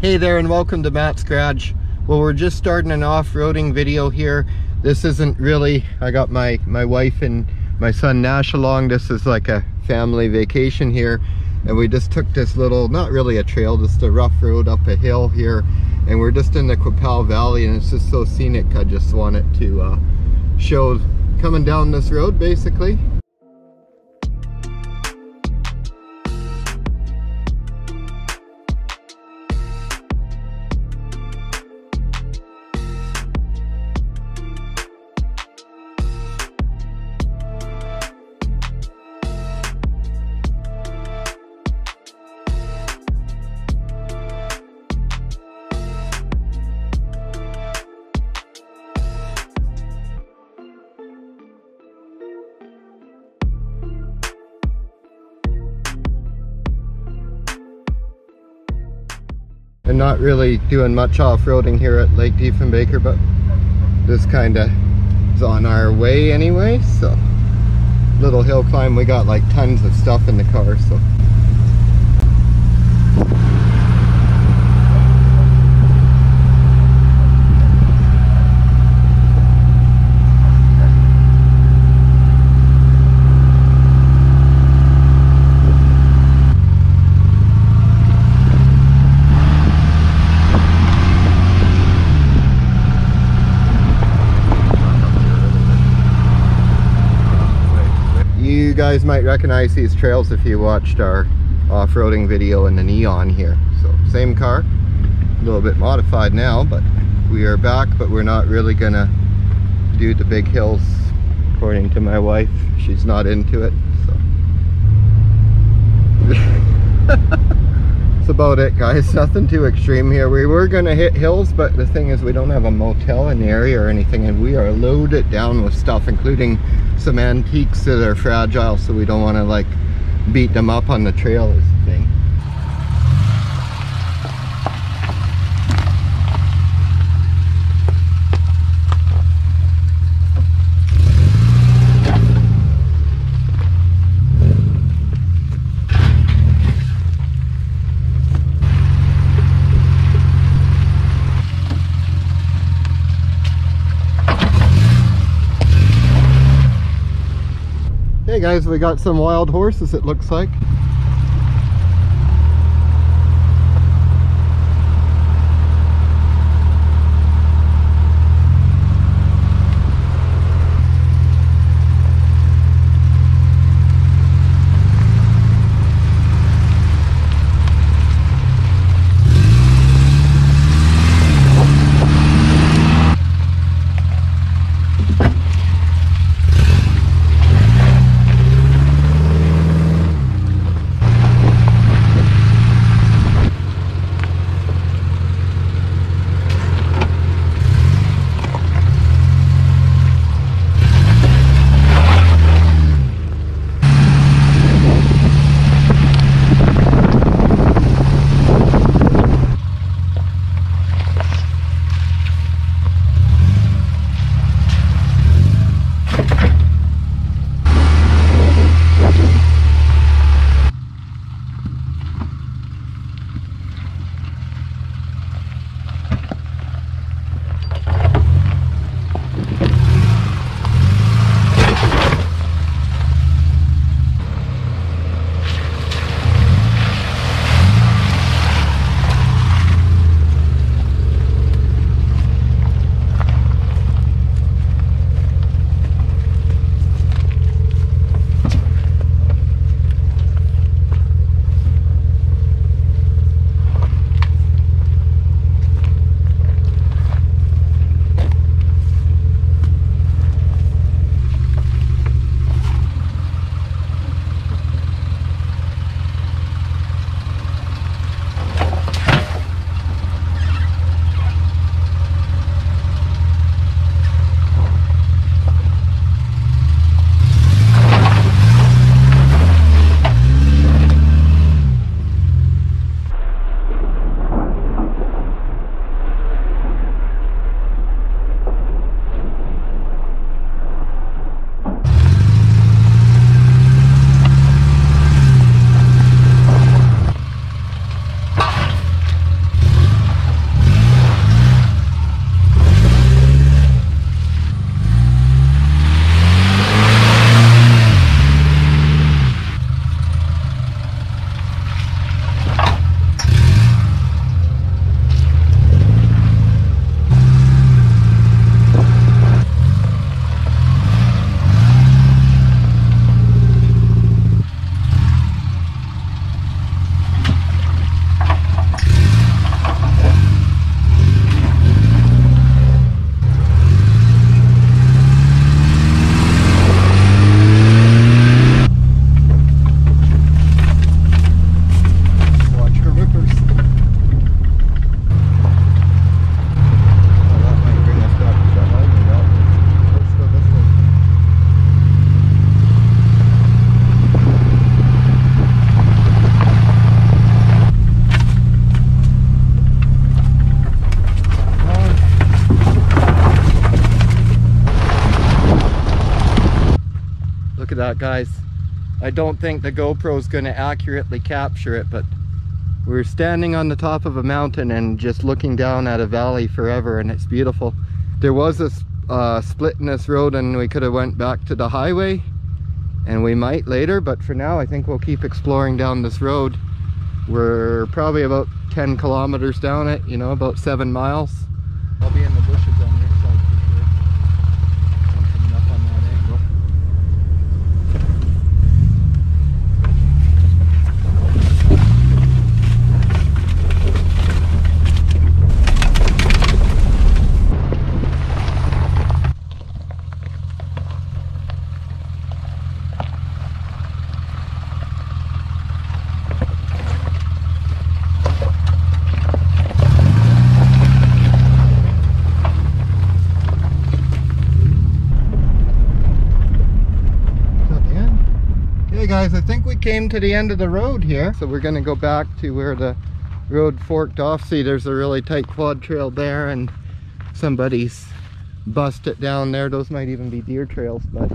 Hey there and welcome to Matt's Garage. Well, we're just starting an off-roading video here. This isn't really, I got my wife and my son Nash along. This is like a family vacation here. And we just took this little, not really a trail, just a rough road up a hill here. And we're just in the Qu'Appelle Valley and it's just so scenic. I just wanted to show coming down this road basically. I'm not really doing much off-roading here at Lake Diefenbaker, but this kind of is on our way anyway, so little hill climb. We got like tons of stuff in the car, so you guys might recognize these trails if you watched our off-roading video in the Neon here. So same car, a little bit modified now, but we are back, but we're not really gonna do the big hills according to my wife. She's not into it, so. That's about it guys, nothing too extreme here. We were gonna hit hills, but the thing is we don't have a motel in the area or anything, and we are loaded down with stuff, including some antiques that are fragile, so we don't want to like beat them up on the trail is the thing. Hey guys, we got some wild horses it looks like. guys. I don't think the GoPro is going to accurately capture it, but we were standing on the top of a mountain and just looking down at a valley forever, and it's beautiful. There was a split in this road and we could have went back to the highway, and we might later, but for now I think we'll keep exploring down this road. We're probably about 10 kilometers down it, you know, about 7 miles. I'll be in the bushes on your side for sure. I'm coming up on that angle. Guys, I think we came to the end of the road here, so we're going to go back to where the road forked off. See, there's a really tight quad trail there, and somebody's bust it down there. Those might even be deer trails, but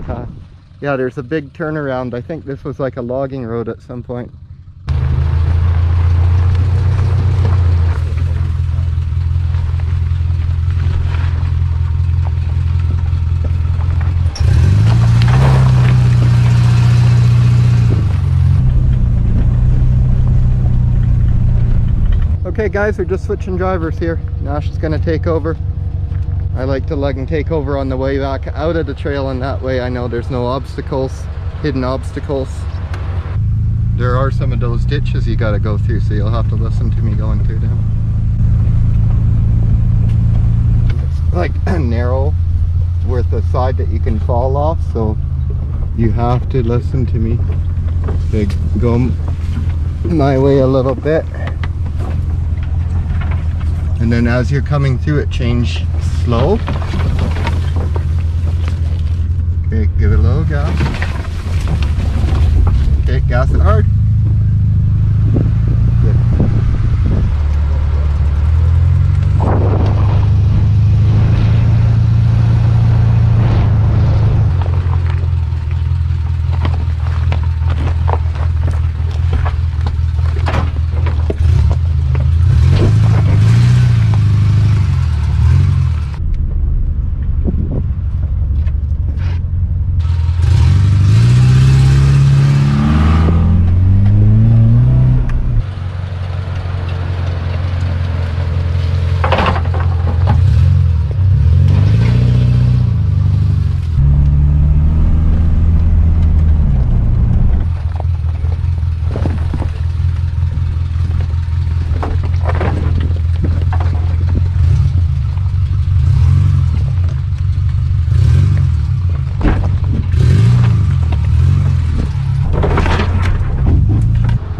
yeah, there's a big turnaround. I think this was like a logging road at some point. Okay guys, we're just switching drivers here. Nash is going to take over. I like to leg and take over on the way back out of the trail, and that way I know there's no obstacles, hidden obstacles. There are some of those ditches you got to go through, so you'll have to listen to me going through them. It's like narrow with a side that you can fall off, so you have to listen to me. They go my way a little bit. And then as you're coming through it, change slow. Okay, give it a little gas. Okay, gas it hard.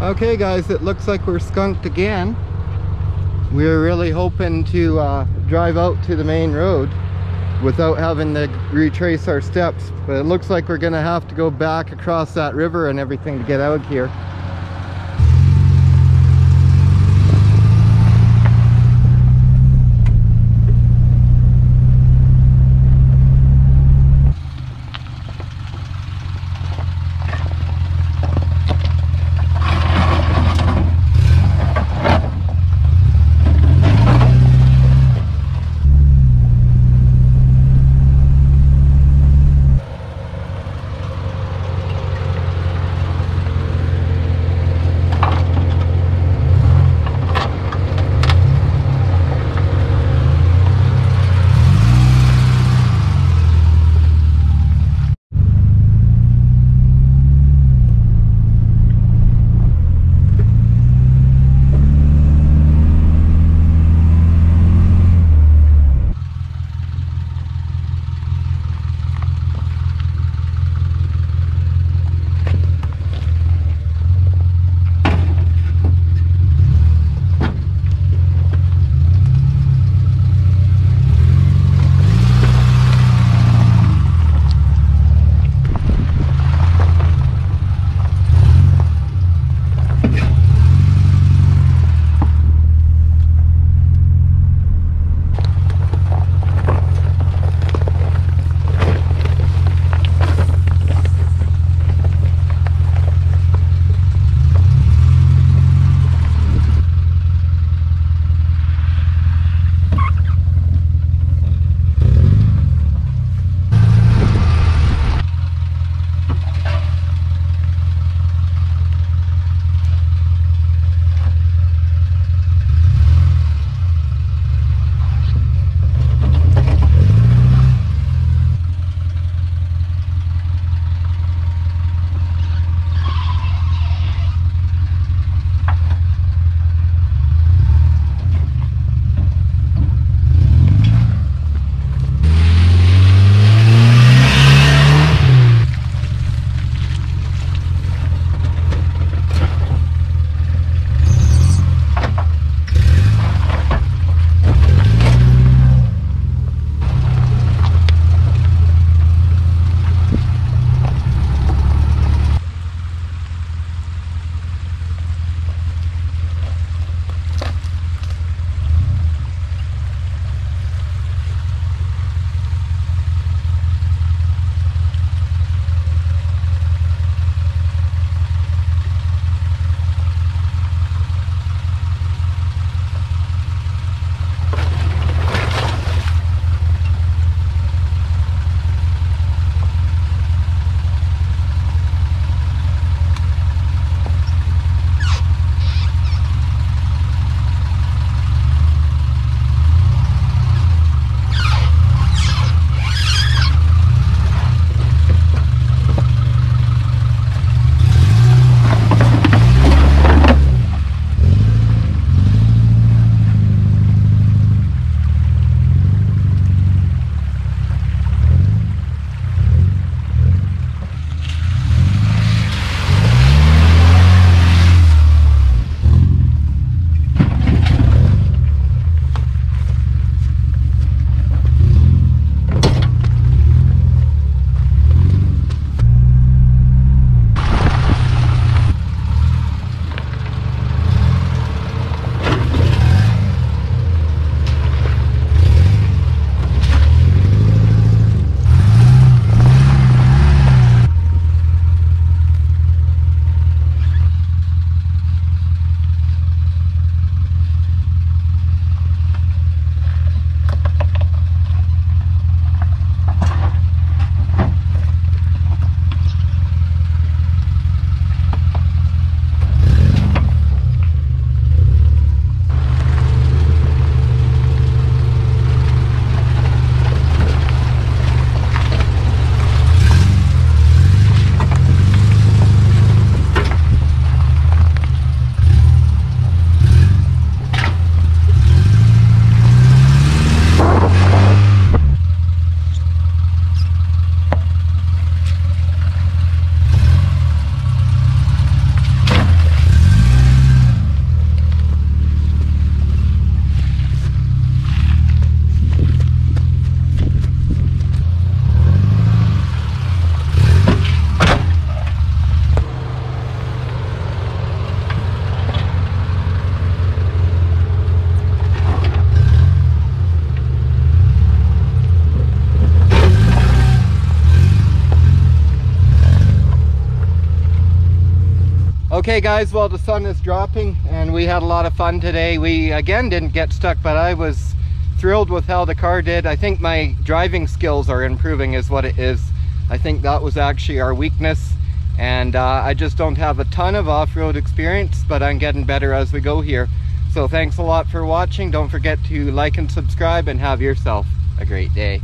Okay guys, it looks like we're skunked again. We're really hoping to drive out to the main road without having to retrace our steps, but it looks like we're gonna have to go back across that river and everything to get out here. Okay guys, well the sun is dropping and we had a lot of fun today. We again didn't get stuck, but I was thrilled with how the car did. I think my driving skills are improving is what it is. I think that was actually our weakness, and I just don't have a ton of off-road experience, but I'm getting better as we go here. So thanks a lot for watching. Don't forget to like and subscribe, and have yourself a great day.